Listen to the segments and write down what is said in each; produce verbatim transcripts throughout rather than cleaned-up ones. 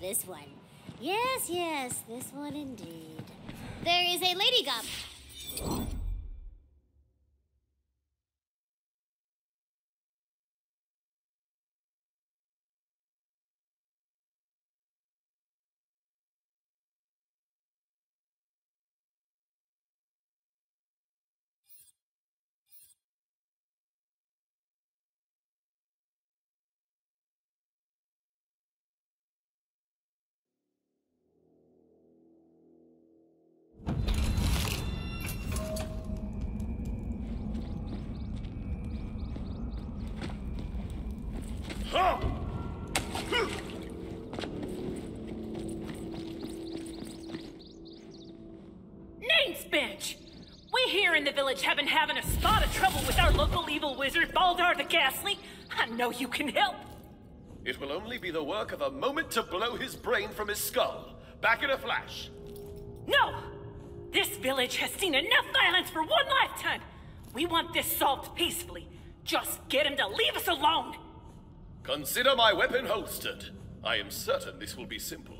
this one. Yes, yes, this one indeed. There is a lady goblin. Have been having a spot of trouble with our local evil wizard, Baldar the Ghastly. I know you can help. It will only be the work of a moment to blow his brain from his skull. Back in a flash. No! This village has seen enough violence for one lifetime. We want this solved peacefully. Just get him to leave us alone. Consider my weapon holstered. I am certain this will be simple.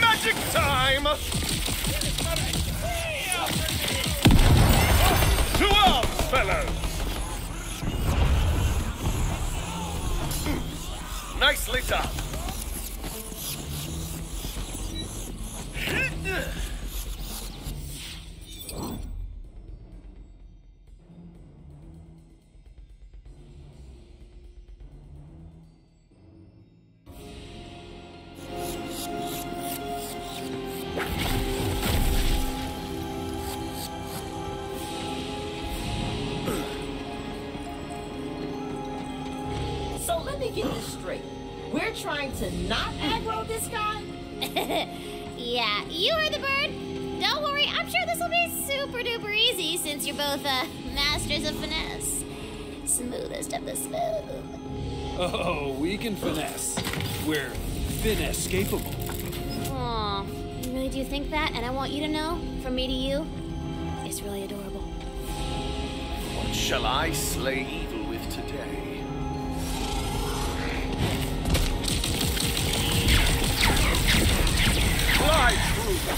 Magic time! To arms, fellows! Nicely done! Oh, we can finesse. We're finescapable. Aw, you really do think that? And I want you to know, from me to you, it's really adorable. What shall I slay evil with today? Fly, trooper!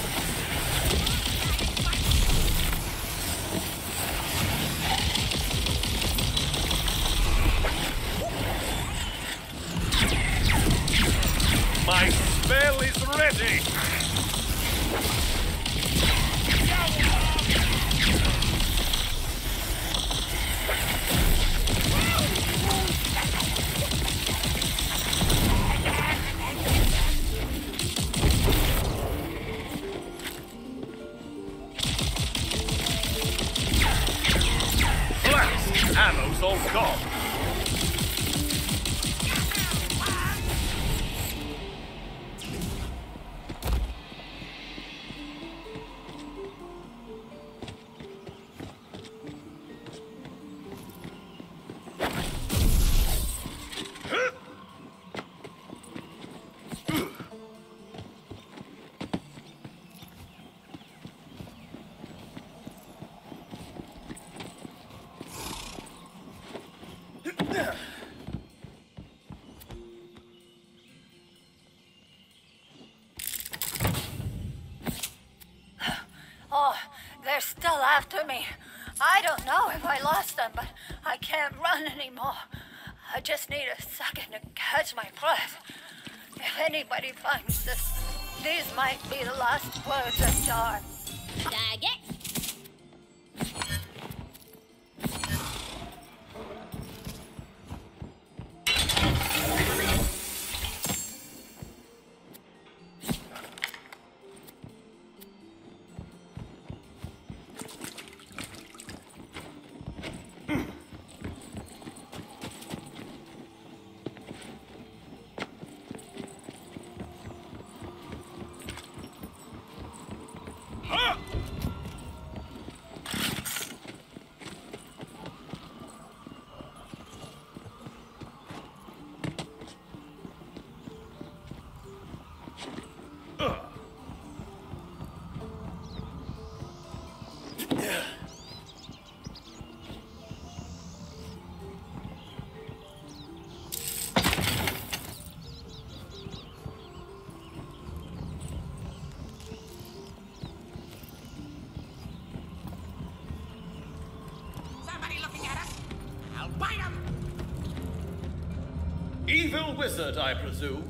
to me. I don't know if I lost them, but I can't run anymore. I just need a second to catch my breath. If anybody finds this, these might be the last words of Jar. Target. Evil wizard, I presume.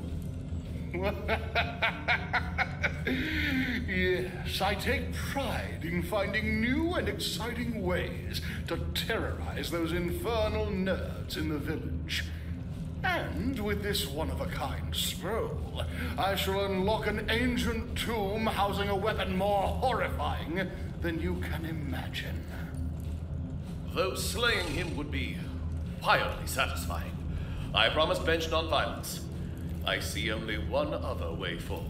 Yes, I take pride in finding new and exciting ways to terrorize those infernal nerds in the village. And with this one-of-a-kind scroll, I shall unlock an ancient tomb housing a weapon more horrifying than you can imagine. Though slaying him would be wildly satisfying, I promise bench non-violence. I see only one other way forward.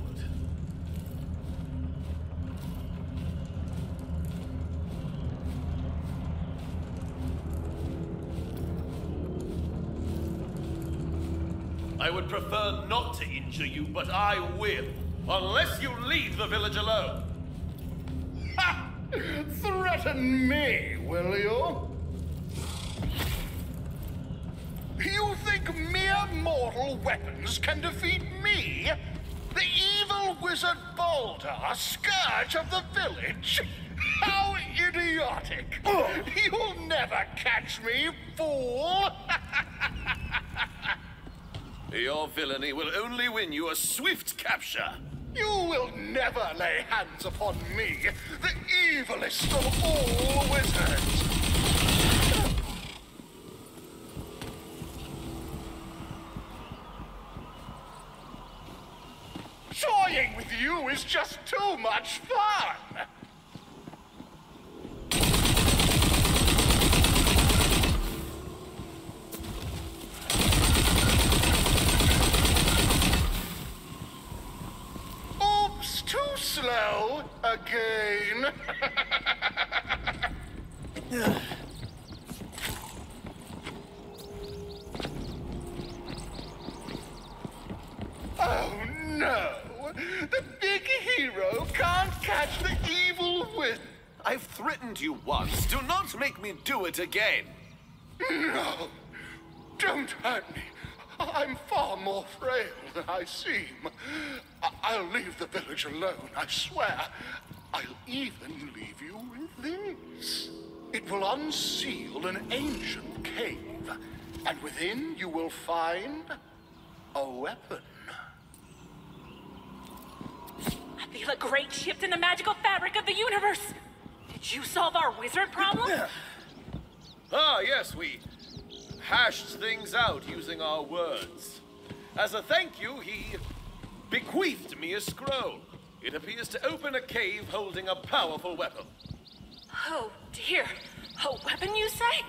I would prefer not to injure you, but I will, unless you leave the village alone. Ha! Threaten me, will you? You think mere mortal weapons can defeat me? The evil wizard Baldar, scourge of the village? How idiotic! You'll never catch me, fool! Your villainy will only win you a swift capture. You will never lay hands upon me, the evilest of all wizards! Toying with you is just too much fun! Oops, too slow again. Oh no! The big hero can't catch the evil wizard. I've threatened you once. Do not make me do it again. No. Don't hurt me. I'm far more frail than I seem. I'll leave the village alone, I swear. I'll even leave you with this. It will unseal an ancient cave, and within you will find a weapon. I feel a great shift in the magical fabric of the universe. Did you solve our wizard problem? Ah, yes, we hashed things out using our words. As a thank you, he bequeathed me a scroll. It appears to open a cave holding a powerful weapon. Oh, dear. A weapon, you say?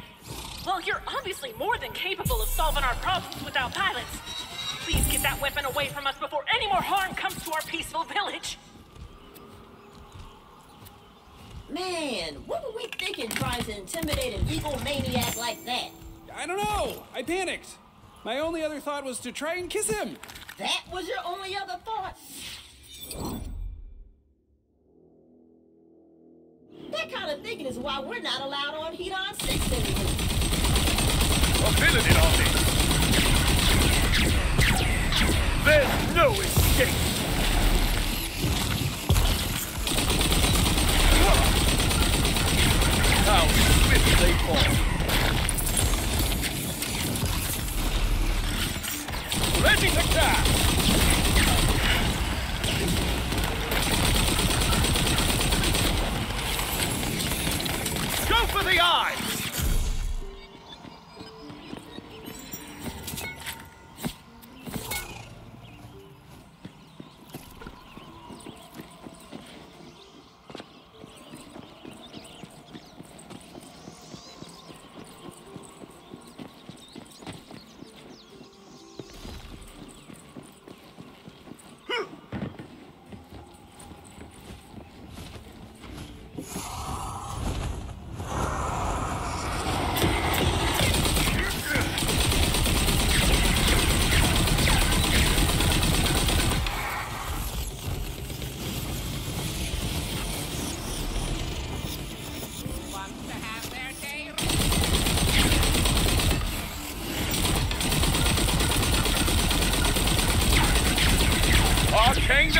Well, you're obviously more than capable of solving our problems without violence. Please get that weapon away from us before any more harm comes to our peaceful village. Man, what were we thinking trying to intimidate an evil maniac like that? I don't know. I panicked. My only other thought was to try and kiss him. That was your only other thought? That kind of thinking is why we're not allowed on Hedon six anymore. What villain did all this? There's no escape!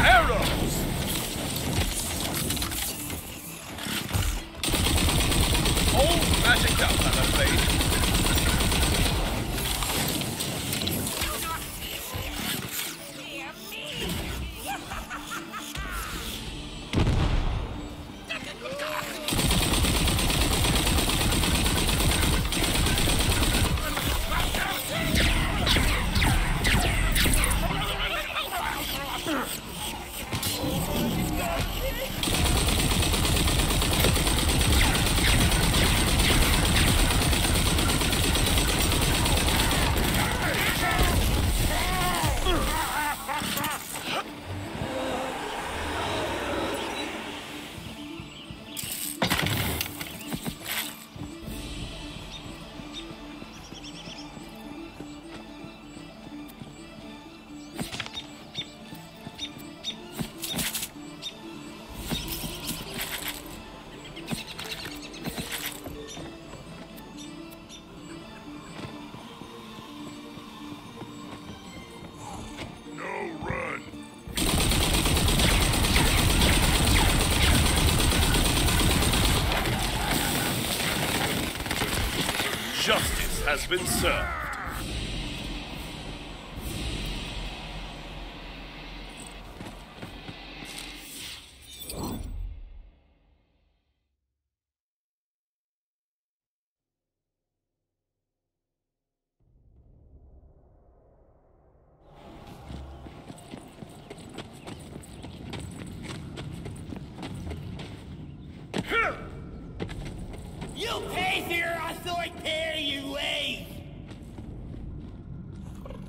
arrows! All magic up, I'm afraid. Do not be near me! Justice has been served.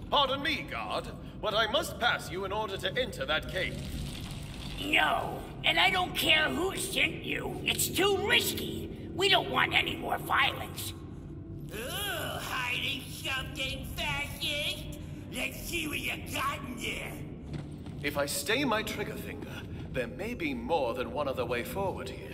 Pardon me, guard, but I must pass you in order to enter that cave. No, and I don't care who sent you. It's too risky. We don't want any more violence. Oh, hiding something, fascist? Let's see what you got in there. If I stay my trigger finger, there may be more than one other way forward here.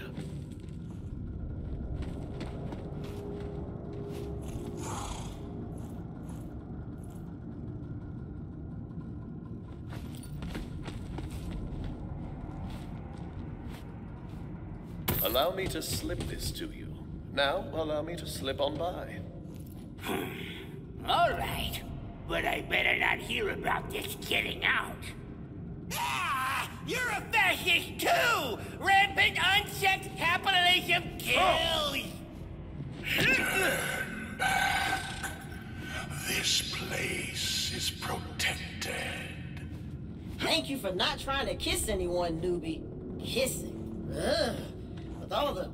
Allow me to slip this to you. Now, allow me to slip on by. All right. But I better not hear about this getting out. Ah! You're a fascist too! Rampant, unchecked capitalism kills! Oh. This place is protected. Thank you for not trying to kiss anyone, newbie. Kissing. Ugh. All the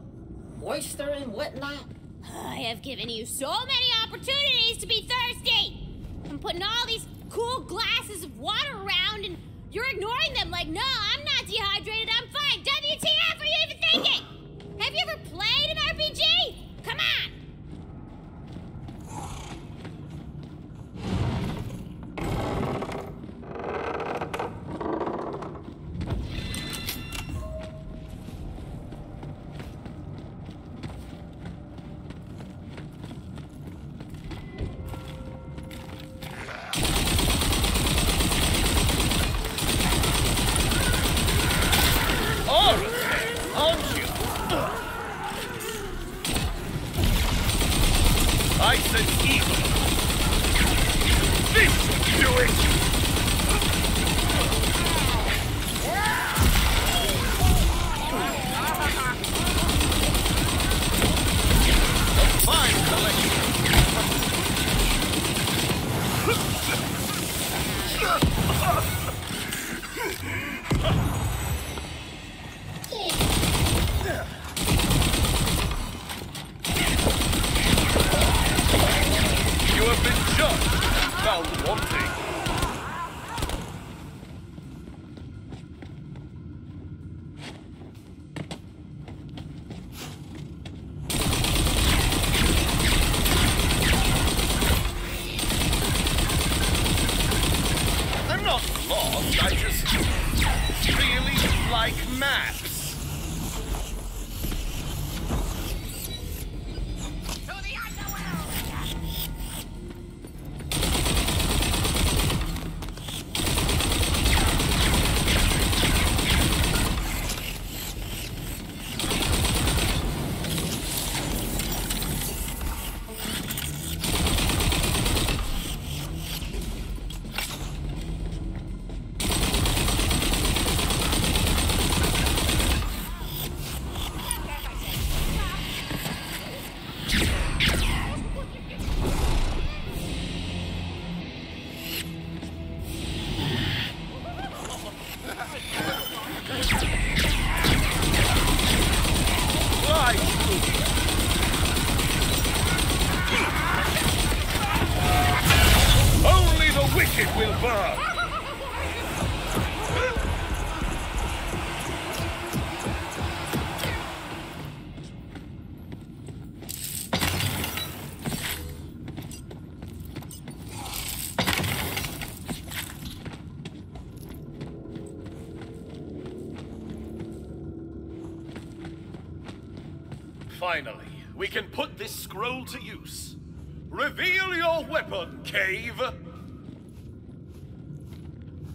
moisture and whatnot. I have given you so many opportunities to be thirsty. I'm putting all these cool glasses of water around and you're ignoring them like, no, I'm not dehydrated, I'm fine. W T F are you even thinking? Have you ever played an R P G? Come on. Finally, we can put this scroll to use. Reveal your weapon, Cave!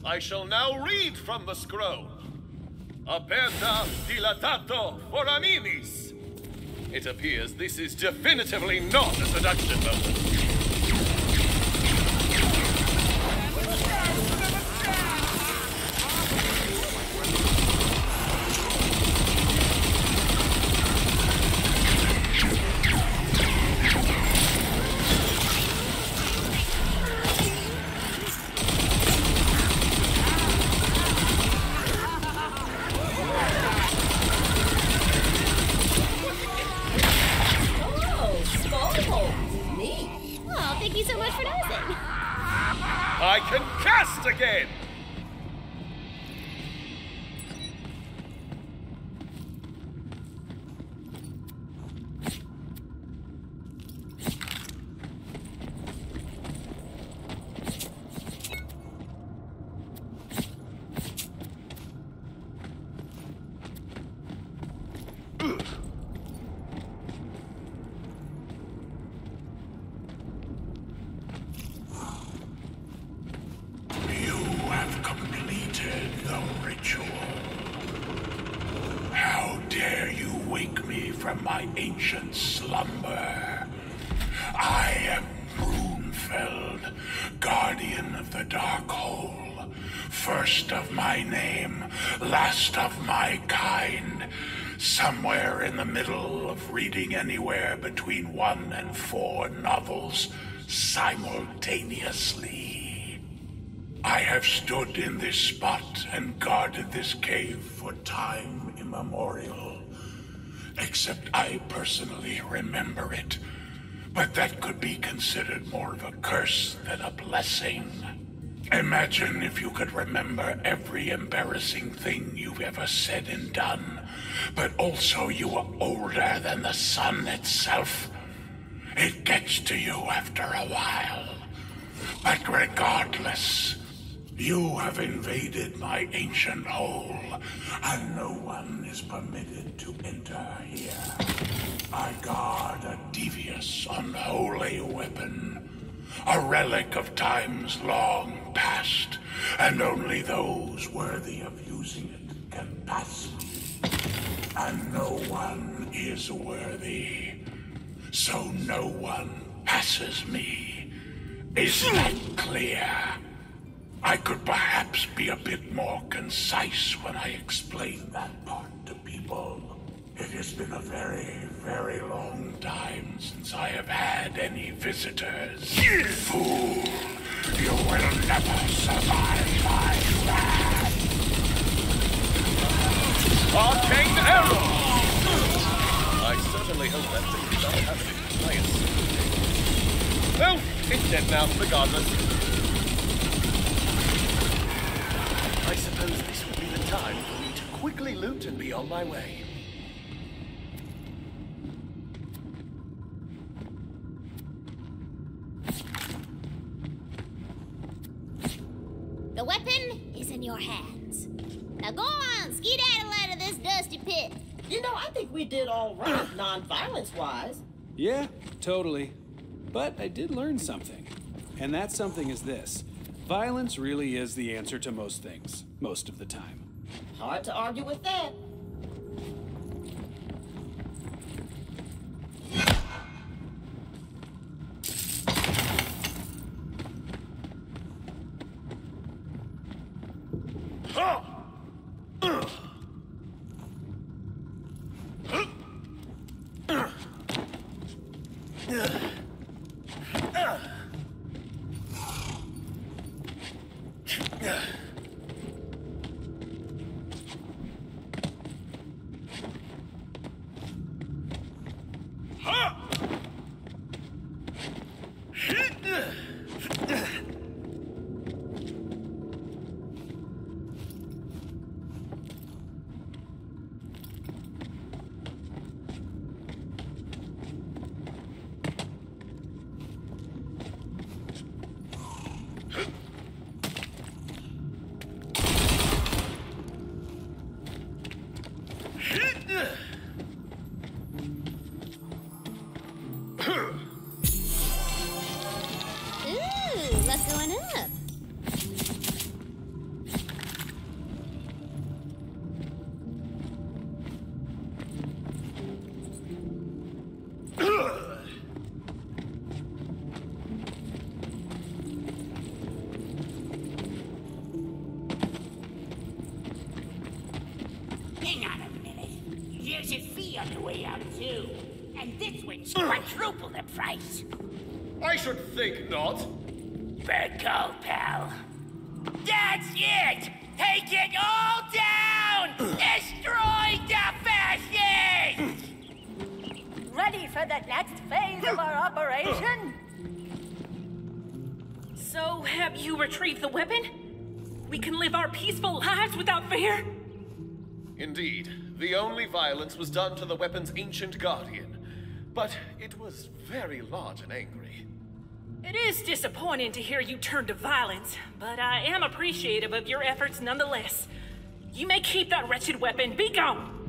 I shall now read from the scroll. Aperta dilatato for Animis. It appears this is definitively not a seduction moment. I can cast again! From my ancient slumber. I am Brunefeld, guardian of the dark hole. First of my name, last of my kind. Somewhere in the middle of reading anywhere between one and four novels simultaneously. I have stood in this spot and guarded this cave for time immemorial. Except I personally remember it. But that could be considered more of a curse than a blessing. Imagine if you could remember every embarrassing thing you've ever said and done, but also you are older than the sun itself. It gets to you after a while. But regardless, you have invaded my ancient hole, and no one is permitted to enter here. I guard a devious, unholy weapon, a relic of times long past, and only those worthy of using it can pass. And no one is worthy, so no one passes me. Is that clear? I could perhaps be a bit more concise when I explain that part to people. It has been a very, very long time since I have had any visitors. Fool! You will never survive my wrath! Arcane Arrow! I certainly hope that thing does not have any clients. Well, it's dead now, regardless. I suppose this would be the time for me to quickly loot and be on my way. The weapon is in your hands. Now go on, skedaddle out of this dusty pit. You know, I think we did all right, non-violence-wise. Yeah, totally. But I did learn something. And that something is this. Violence really is the answer to most things, most of the time. Hard to argue with that. What's going up? Hang on a minute. There's a fee on the way out, too. And this one's quadruple the price. I should think not. Bad call, pal. That's it! Take it all down! Destroy the fascists! Ready for the next phase of our operation? So, have you retrieved the weapon? We can live our peaceful lives without fear? Indeed. The only violence was done to the weapon's ancient guardian. But it was very large and angry. It is disappointing to hear you turn to violence, but I am appreciative of your efforts nonetheless. You may keep that wretched weapon. Be gone!